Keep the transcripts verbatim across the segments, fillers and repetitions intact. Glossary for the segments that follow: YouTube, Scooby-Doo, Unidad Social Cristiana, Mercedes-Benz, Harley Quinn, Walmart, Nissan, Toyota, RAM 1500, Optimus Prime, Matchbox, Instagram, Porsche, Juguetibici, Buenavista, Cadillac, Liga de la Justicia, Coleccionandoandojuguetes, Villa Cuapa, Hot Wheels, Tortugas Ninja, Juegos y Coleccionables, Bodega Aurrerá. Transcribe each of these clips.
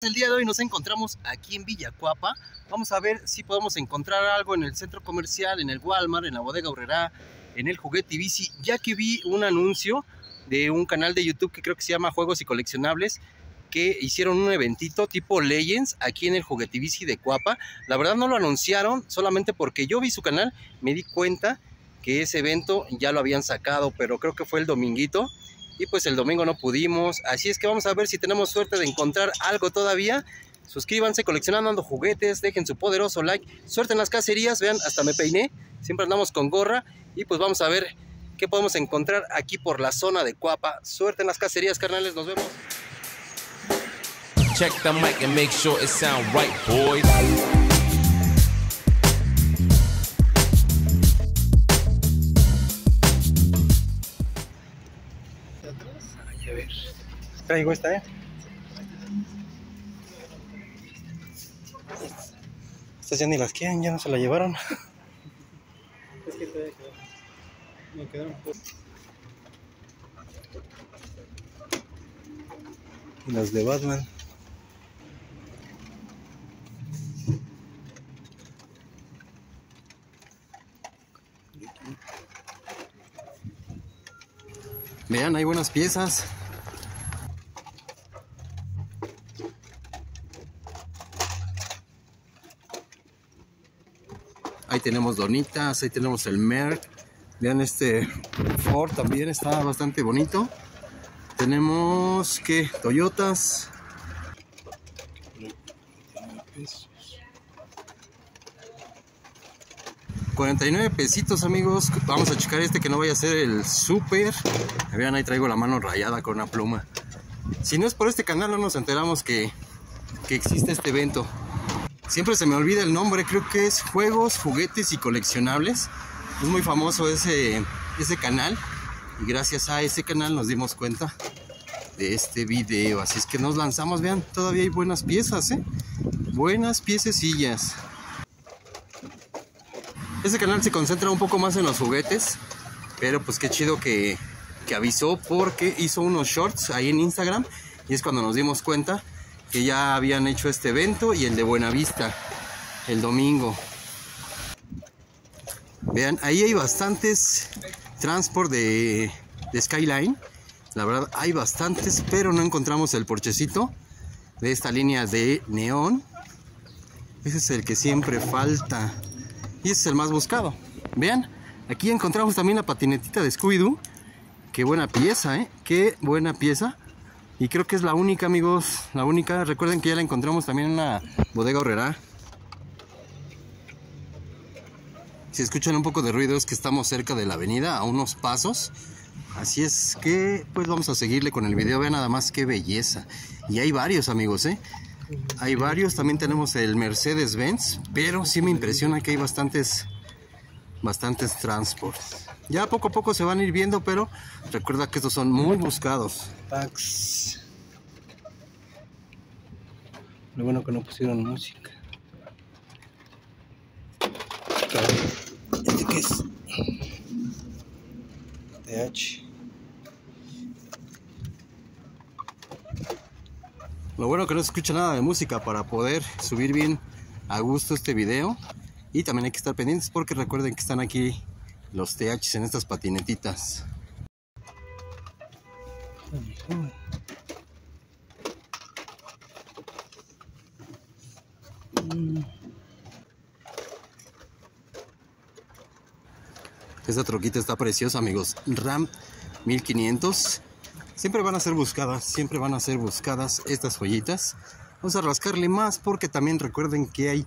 El día de hoy nos encontramos aquí en Villa Cuapa. Vamos a ver si podemos encontrar algo en el centro comercial, en el Walmart, en la Bodega Aurrerá, en el Juguetibici, ya que vi un anuncio de un canal de YouTube que creo que se llama Juegos y Coleccionables, que hicieron un eventito tipo Legends aquí en el Juguetibici de Cuapa. La verdad no lo anunciaron, solamente porque yo vi su canal, me di cuenta que ese evento ya lo habían sacado, pero creo que fue el dominguito. Y pues el domingo no pudimos, así es que vamos a ver si tenemos suerte de encontrar algo todavía. Suscríbanse, Coleccionando Juguetes, dejen su poderoso like. Suerte en las cacerías, vean, hasta me peiné, siempre andamos con gorra. Y pues vamos a ver qué podemos encontrar aquí por la zona de Cuapa. Suerte en las cacerías, carnales, nos vemos. Check the mic and make sure it sound right, boys. Traigo esta, ¿eh? Estas ya ni las quieren, ya no se la llevaron. Es que todavía quedaron. Me quedaron por... Y las de Batman. Vean, hay buenas piezas. Ahí tenemos donitas, ahí tenemos el Merc. Vean, este Ford también está bastante bonito. Tenemos que Toyotas. cuarenta y nueve pesitos, amigos. Vamos a checar este que no vaya a ser el super. Vean, ahí traigo la mano rayada con una pluma. Si no es por este canal no nos enteramos que, que existe este evento. Siempre se me olvida el nombre, creo que es Juegos, Juguetes y Coleccionables. Es muy famoso ese, ese canal. Y gracias a ese canal nos dimos cuenta de este video. Así es que nos lanzamos, vean, todavía hay buenas piezas, ¿eh? Buenas piececillas. Ese canal se concentra un poco más en los juguetes. Pero pues qué chido que, que avisó, porque hizo unos shorts ahí en Instagram. Y es cuando nos dimos cuenta que ya habían hecho este evento y el de Buenavista el domingo. Vean, ahí hay bastantes transport de, de Skyline. La verdad hay bastantes, pero no encontramos el Porchecito de esta línea de neón. Ese es el que siempre falta y ese es el más buscado. Vean, aquí encontramos también la patinetita de Scooby-Doo. Qué buena pieza, ¿eh? Qué buena pieza. Y creo que es la única, amigos, la única. Recuerden que ya la encontramos también en la Bodega Aurrerá. Si escuchan un poco de ruido es que estamos cerca de la avenida, a unos pasos. Así es que pues vamos a seguirle con el video. Vean nada más qué belleza. Y hay varios, amigos, ¿eh? Hay varios, también tenemos el Mercedes-Benz. Pero sí me impresiona que hay bastantes, bastantes transportes. Ya poco a poco se van a ir viendo, pero recuerda que estos son muy buscados. Tax. Lo bueno que no pusieron música. ¿Este qué es? T H. Lo bueno que no se escucha nada de música para poder subir bien a gusto este video. Y también hay que estar pendientes porque recuerden que están aquí los T H en estas patinetitas. Esta troquita está preciosa, amigos. RAM mil quinientos. Siempre van a ser buscadas, siempre van a ser buscadas estas joyitas. Vamos a rascarle más porque también recuerden que hay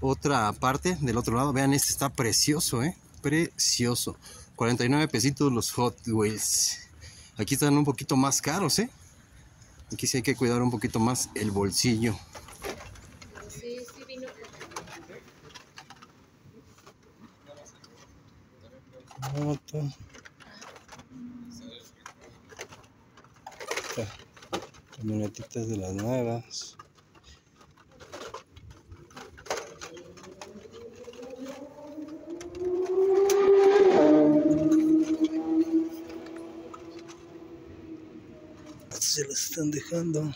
otra parte del otro lado. Vean, este está precioso, eh. Precioso. cuarenta y nueve pesitos los Hot Wheels. Aquí están un poquito más caros, ¿eh? Aquí sí hay que cuidar un poquito más el bolsillo. Sí, sí vino. Moto. Camionetitas de las nuevas. Se las están dejando.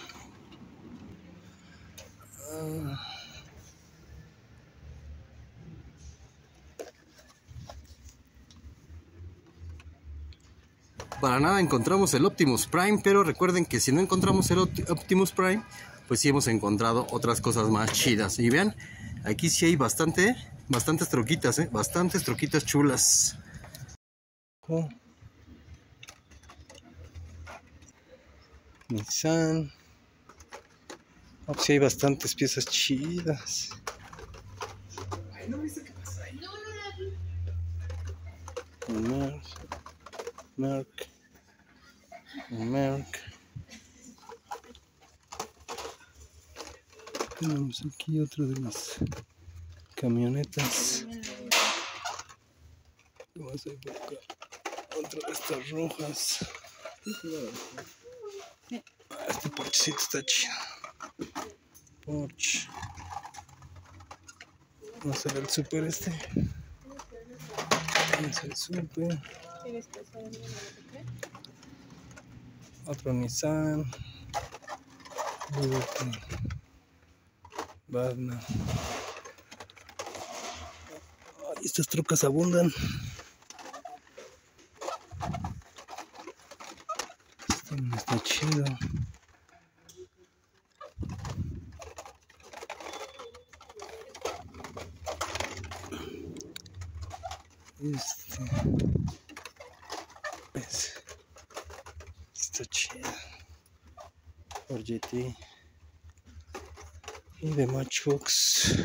Para nada encontramos el Optimus Prime, pero recuerden que si no encontramos el Optimus Prime, pues sí hemos encontrado otras cosas más chidas. Y vean, aquí sí hay bastante, bastantes troquitas, ¿eh? Bastantes troquitas chulas. Oh. Nissan. Oh, sí hay bastantes piezas chidas. Ay, ¿no viste qué pasa ahí? No, no, no. Merc, Merc, Merc. Tenemos aquí otra de las camionetas. Vamos a buscar otra de estas rojas. Este Porschecito está chido. Porsche. Vamos a ver el super este. Vamos a ver el super. Otro Nissan. Batman. Estas trucas abundan. Esto no está chido. Este. ¿Ves? Está chido. Por G T. Y de Matchbox,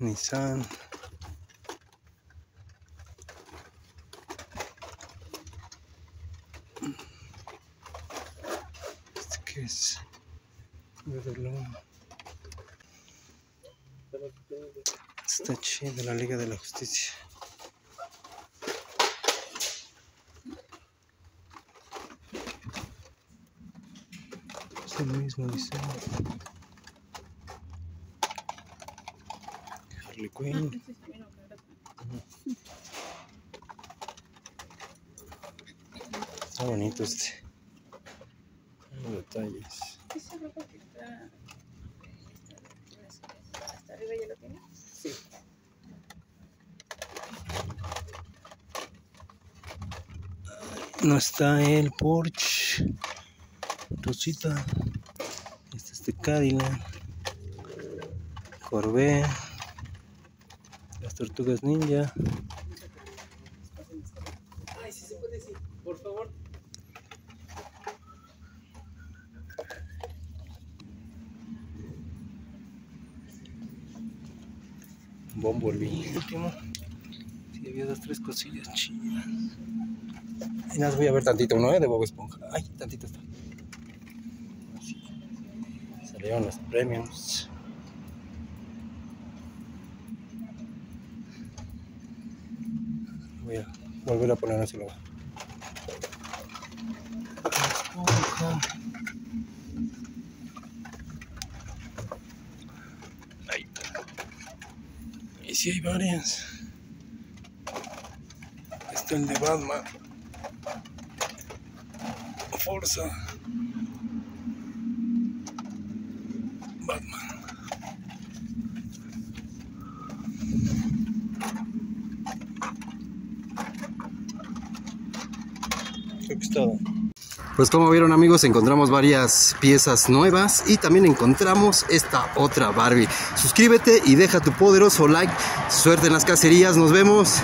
Nissan, este que es Vedolón, está chido, de la Liga de la Justicia. El mismo diseño. Harley Quinn. Está bonito este. Los detalles. ¿Esa ropa que está hasta arriba ya lo tiene? Sí. No está el Porsche. Rosita. Este es de Cadillac, Corvette, las Tortugas Ninja. Ay, si se puede decir, por favor. Bumblebee. Último. Sí, había dos, tres cosillas chidas. Y las voy a ver tantito, ¿no? De Bob Esponja. Ay, tantito está. Salieron los premios. Voy a volver a poner en ese lugar. Ahí está. Y si hay varias. Está el de Batman, Forza, Batman. Creo que es todo. Pues como vieron, amigos, encontramos varias piezas nuevas y también encontramos esta otra Barbie. Suscríbete y deja tu poderoso like. Suerte en las cacerías, nos vemos.